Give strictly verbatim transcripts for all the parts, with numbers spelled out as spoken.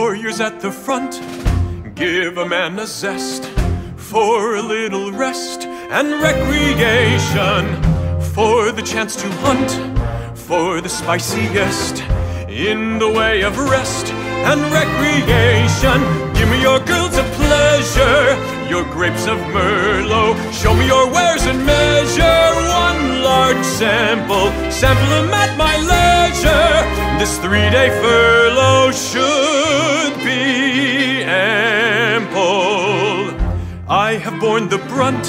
warriors at the front, give a man a zest for a little rest and recreation, for the chance to hunt, for the spiciest in the way of rest and recreation. Give me your girls of pleasure, your grapes of Merlot, show me your wares and measure one large sample, sample them at my leisure. This three-day furlough should be ample. I have borne the brunt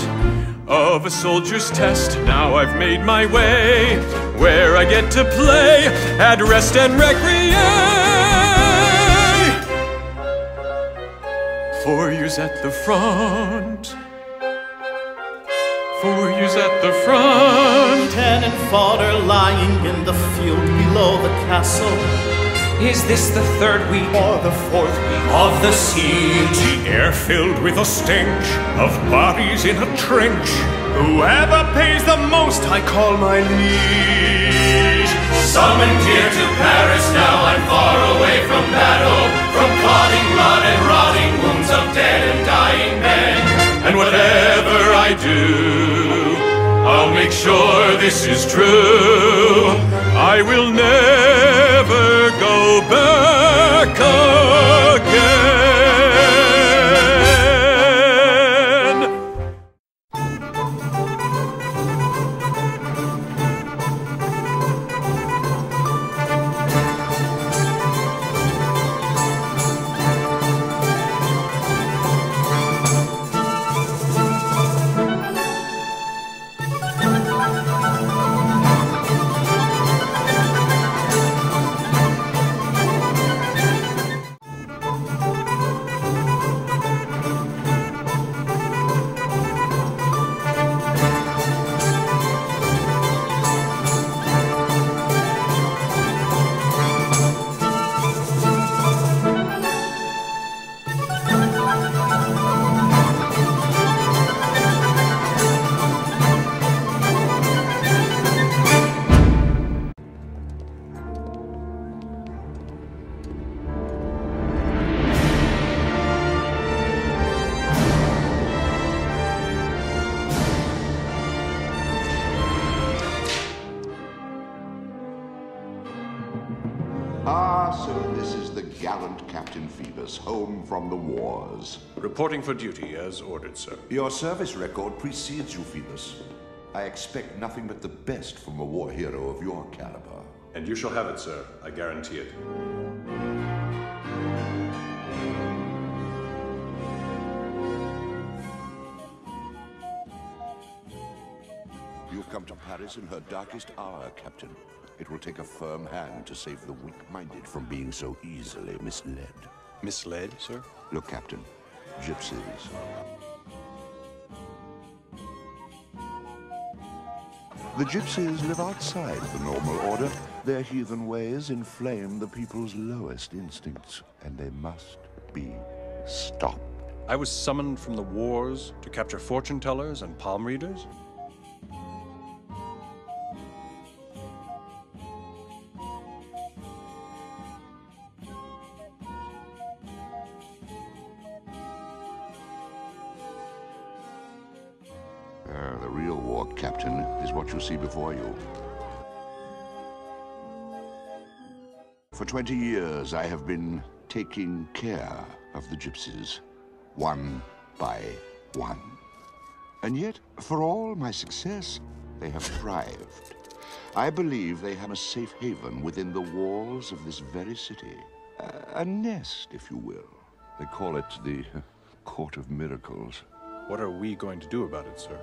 of a soldier's test. Now I've made my way where I get to play at rest and recreate. Four years at the front, four years at the front. Lieutenant fodder lying in the field below the castle. Is this the third week or the fourth week of the siege? The air filled with a stench of bodies in a trench. Whoever pays the most, I call my liege. Summoned here to Paris, now I'm far away from battle, from clotting blood and rotting wounds of dead and dying men. And whatever I do, I'll make sure this is true. I will never go back again. Ah, sir, this is the gallant Captain Phoebus, home from the wars. Reporting for duty as ordered, sir. Your service record precedes you, Phoebus. I expect nothing but the best from a war hero of your caliber. And you shall have it, sir. I guarantee it. You've come to Paris in her darkest hour, Captain. It will take a firm hand to save the weak-minded from being so easily misled. Misled, sir? Look, Captain. Gypsies. The gypsies live outside the normal order. Their heathen ways inflame the people's lowest instincts, and they must be stopped. I was summoned from the wars to capture fortune-tellers and palm-readers. Uh, the real war, Captain, is what you see before you. For twenty years, I have been taking care of the gypsies, one by one. And yet, for all my success, they have thrived. I believe they have a safe haven within the walls of this very city. Uh, a nest, if you will. They call it the uh, Court of Miracles. What are we going to do about it, sir?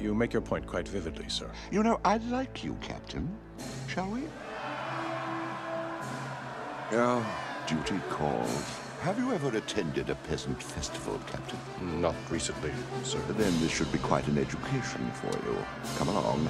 You make your point quite vividly, sir. You know, I like you, Captain. Shall we? Oh, duty calls. Have you ever attended a peasant festival, Captain? Not recently, sir. Then this should be quite an education for you. Come along.